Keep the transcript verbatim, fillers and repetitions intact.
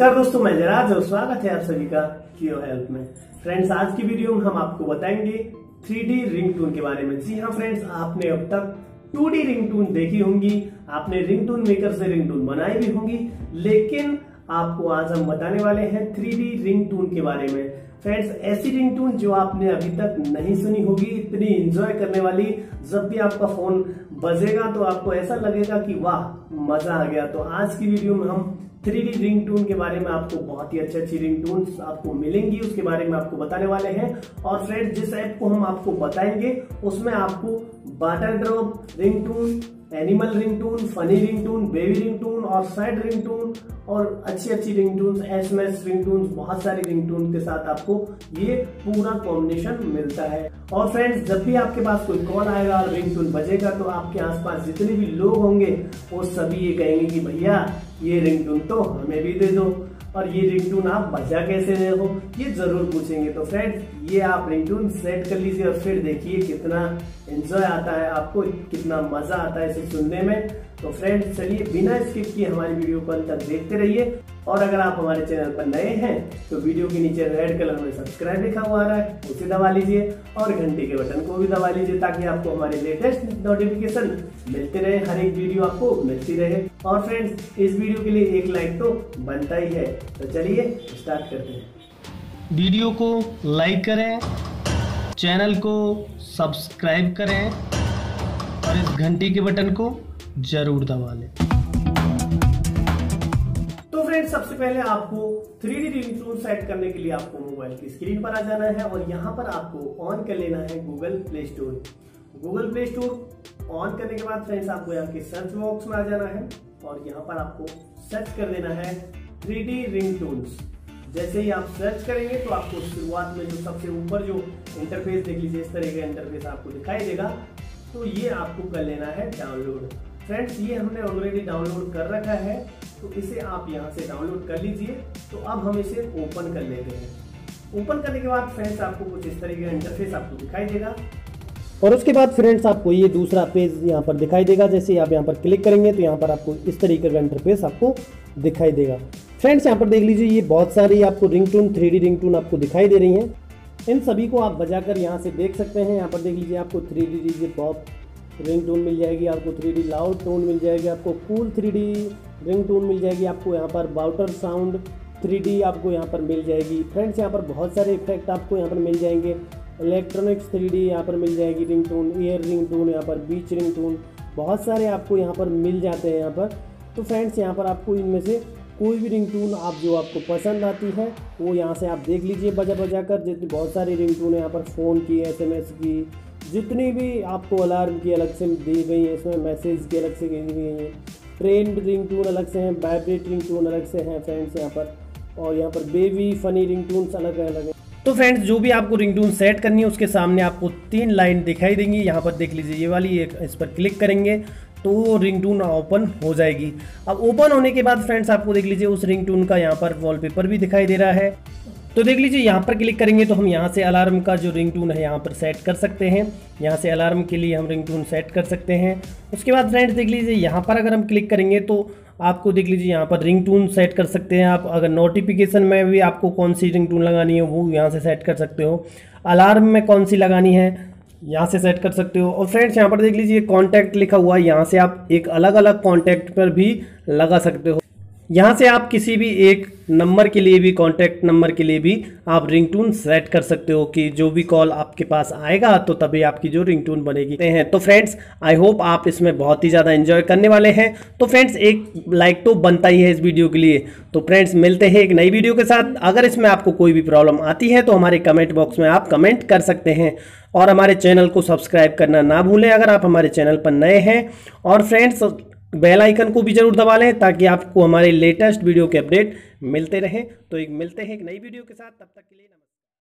नमस्कार दोस्तों, मैं जयराज और स्वागत है आप सभी का क्यू हेल्प में। फ्रेंड्स, आज की वीडियो में हम आपको बताएंगे थ्री डी रिंग टून के बारे में। जी हाँ फ्रेंड्स, आपने अब तक टू डी रिंग टून देखी होंगी, आपने रिंग टून मेकर से रिंग टून बनाई भी होंगी, लेकिन आपको आज हम बताने वाले हैं थ्री डी रिंग टून के बारे में। फ्रेंड्स, ऐसी रिंग टून जो आपने अभी तक नहीं सुनी होगी, इतनी एंजॉय करने वाली। जब भी आपका फोन बजेगा तो आपको ऐसा लगेगा कि वाह, मजा आ गया। तो आज की वीडियो में हम थ्री डी रिंग टून के बारे में, आपको बहुत ही अच्छी अच्छी रिंग टून्स आपको मिलेंगी, उसके बारे में आपको बताने वाले हैं। और फ्रेंड्स, जिस ऐप को हम आपको बताएंगे उसमें आपको water drop ringtone, animal ringtone, funny ringtone, baby ringtone और सैड रिंग टून और अच्छी अच्छी ringtone, SMS ringtone, बहुत सारी रिंग टून के साथ आपको ये पूरा कॉम्बिनेशन मिलता है। और फ्रेंड्स, जब भी आपके पास कोई कॉल आएगा और रिंग टून बजेगा तो आपके आसपास जितने भी लोग होंगे वो सभी ये कहेंगे कि भैया ये रिंग टून तो हमें भी दे दो, और ये रिंग टून आप बजा कैसे रहे हो, ये जरूर पूछेंगे। तो फ्रेंड्स, ये आप रिंग टून सेट कर लीजिए और फिर देखिए कितना एंजॉय आता है आपको, कितना मजा आता है इसे सुनने में। तो फ्रेंड्स, चलिए बिना स्किप किए हमारी वीडियो को अंत तक देखते रहिए। और अगर आप हमारे चैनल पर नए हैं तो वीडियो के नीचे रेड कलर में सब्सक्राइब लिखा हुआ आ रहा है, उसे दबा लीजिए और घंटे के बटन को भी दबा लीजिए ताकि आपको हमारे लेटेस्ट नोटिफिकेशन मिलते रहे, हर एक वीडियो आपको मिलती रहे। और फ्रेंड्स, इस वीडियो के लिए एक लाइक तो बनता ही है। तो चलिए स्टार्ट करते हैं। वीडियो को लाइक करें, चैनल को सब्सक्राइब करें और इस घंटे के बटन को जरूर दबा लें। फ्रेंड्स, सबसे पहले आपको three D ringtone set करने के लिए आपको मोबाइल की स्क्रीन पर आ जाना है और यहाँ पर आपको ऑन कर लेना है Google Play Store. Google Play Store on करने के बाद फ्रेंड्स, आपको यहाँ के सर्च बॉक्स में आ जाना है और यहाँ पर आपको सर्च कर देना है थ्री डी रिंग टोन्स। जैसे ही आप सर्च करेंगे तो आपको शुरुआत में जो सबसे ऊपर जो इंटरफेस देख लीजिए, इस तरह का इंटरफेस आपको दिखाई देगा। तो ये आपको कर लेना है डाउनलोड। फ्रेंड्स, ये हमने ऑलरेडी डाउनलोड कर रखा है, तो इसे आप यहाँ से डाउनलोड कर लीजिए। तो अब हम इसे ओपन कर लेते हैं। ओपन करने के बाद फ्रेंड्स, आपको कुछ इस तरीके का इंटरफेस आपको दिखाई देगा और उसके बाद फ्रेंड्स आपको ये दूसरा पेज यहाँ पर दिखाई देगा। जैसे आप यहाँ पर क्लिक करेंगे तो यहाँ पर आपको इस तरीके का इंटरफेस आपको दिखाई देगा। फ्रेंड्स, यहाँ पर देख लीजिए, ये बहुत सारी आपको ringtone, three D ringtone आपको दिखाई दे रही हैं। इन सभी को आप बजाकर यहाँ से देख सकते हैं। यहाँ पर देख लीजिए, आपको three D D pop ringtone मिल जाएगी, आपको थ्री डी लाउड टोन मिल जाएगी, आपको cool three D ringtone मिल जाएगी, आपको यहाँ पर वाउटर साउंड थ्री डी आपको यहाँ पर मिल जाएगी। फ्रेंड्स, यहाँ पर बहुत सारे इफेक्ट आपको यहाँ पर मिल जाएंगे। इलेक्ट्रॉनिक्स थ्री डी यहाँ पर मिल जाएगी ringtone, air ringtone, यहाँ पर बीच रिंग टोन, बहुत सारे आपको यहाँ पर मिल जाते हैं यहाँ पर। तो फ्रेंड्स, यहाँ पर आपको इनमें से कोई भी रिंग टून आप जो आपको पसंद आती है वो यहाँ से आप देख लीजिए बजा बजा कर। जितनी बहुत सारी रिंग टून है यहाँ पर, फ़ोन की, एस एम एस की, जितनी भी आपको अलार्म की अलग से दी गई है, इसमें मैसेज की अलग से दी गई है, ट्रेन रिंग टून अलग से हैं, वाइब्रेट रिंग टून अलग से हैं फ्रेंड्स यहाँ पर, और यहाँ पर बेबी फनी रिंग टून्स अलग अलग हैं। तो फ्रेंड्स, जो भी आपको रिंग टून सेट करनी है उसके सामने आपको तीन लाइन दिखाई देंगी। यहाँ पर देख लीजिए, ये वाली एक, इस पर क्लिक करेंगे तो रिंग टून ओपन हो जाएगी। अब ओपन होने के बाद फ्रेंड्स, आपको देख लीजिए उस रिंग टून का यहाँ पर वॉलपेपर भी दिखाई दे रहा है। तो देख लीजिए, यहाँ पर क्लिक करेंगे तो हम यहाँ से अलार्म का जो रिंग टून है यहाँ पर सेट कर सकते हैं। यहाँ से अलार्म के लिए हम रिंग टून सेट कर सकते हैं। उसके बाद फ्रेंड्स, देख लीजिए यहाँ पर अगर हम क्लिक करेंगे तो आपको देख लीजिए यहाँ पर रिंग टून सेट कर सकते हैं। आप अगर नोटिफिकेशन में भी आपको कौन सी रिंग टून लगानी है वो यहाँ से सेट कर सकते हो, अलार्म में कौन सी लगानी है यहाँ से सेट कर सकते हो। और फ्रेंड्स, यहाँ पर देख लीजिए कॉन्टैक्ट लिखा हुआ है, यहाँ से आप एक अलग अलग कॉन्टैक्ट पर भी लगा सकते हो। यहाँ से आप किसी भी एक नंबर के लिए भी, कॉन्टैक्ट नंबर के लिए भी आप रिंग टून सेट कर सकते हो कि जो भी कॉल आपके पास आएगा तो तभी आपकी जो रिंग टून बनेगी हैं। तो फ्रेंड्स, आई होप आप इसमें बहुत ही ज़्यादा एंजॉय करने वाले हैं। तो फ्रेंड्स, एक लाइक तो बनता ही है इस वीडियो के लिए। तो फ्रेंड्स, मिलते हैं एक नई वीडियो के साथ। अगर इसमें आपको कोई भी प्रॉब्लम आती है तो हमारे कमेंट बॉक्स में आप कमेंट कर सकते हैं और हमारे चैनल को सब्सक्राइब करना ना भूलें अगर आप हमारे चैनल पर नए हैं। और फ्रेंड्स, बेल आइकन को भी जरूर दबा लें ताकि आपको हमारे लेटेस्ट वीडियो के अपडेट मिलते रहें। तो एक मिलते हैं एक नई वीडियो के साथ, तब तक के लिए नमस्कार।